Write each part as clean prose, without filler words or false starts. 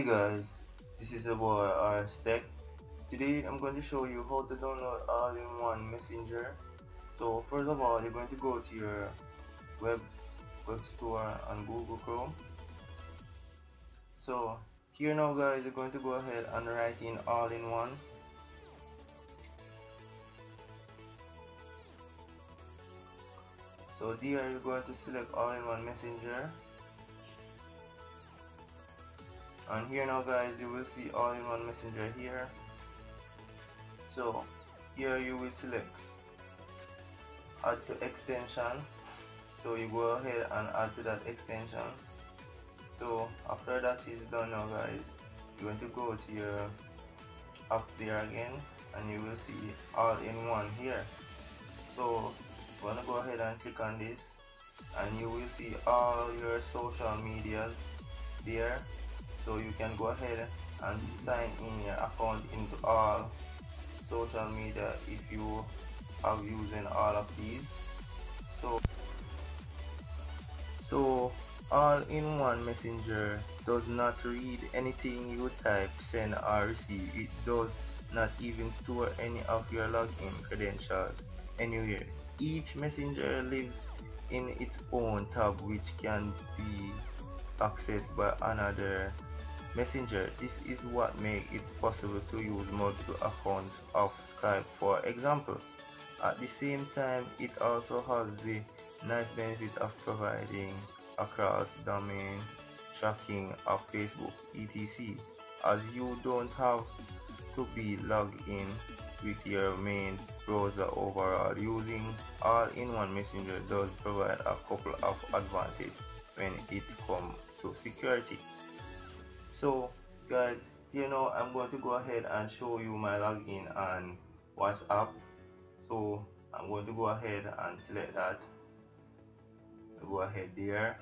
Hey guys, this is AboaRSTech. Today I'm going to show you how to download all-in-one messenger. So first of all, you're going to go to your web store on Google Chrome. So here now guys, you're going to go ahead and write in all-in-one. So there you're going to select all-in-one messenger. And here now guys, you will see all-in-one messenger here. So here you will select add to extension, so you go ahead and add to that extension. So after that is done now guys, you're going to go to your app there again and you will see all-in-one here. So you're going to go ahead and click on this and you will see all your social medias there. So you can go ahead and sign in your account into all social media if you are using all of these. So all-in-one messenger does not read anything you type, send or receive. It does not even store any of your login credentials anywhere. Each messenger lives in its own tab which can be accessed by another messenger. This is what makes it possible to use multiple accounts of Skype, for example. At the same time, it also has the nice benefit of providing across domain tracking of Facebook etc, as you don't have to be logged in with your main browser. Overall, using all-in-one messenger does provide a couple of advantages when it comes to security. So guys, here now I'm going to go ahead and show you my login on WhatsApp. So I'm going to go ahead and select that. I'll go ahead there.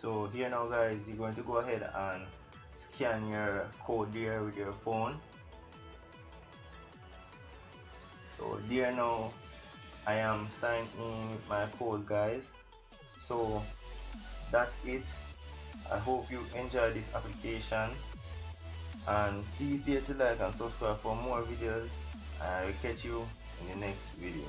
So here now guys, you're going to go ahead and scan your code there with your phone. So there now I am signed in with my code guys. So that's it. I hope you enjoyed this application and please dare to like and subscribe for more videos. I will catch you in the next video.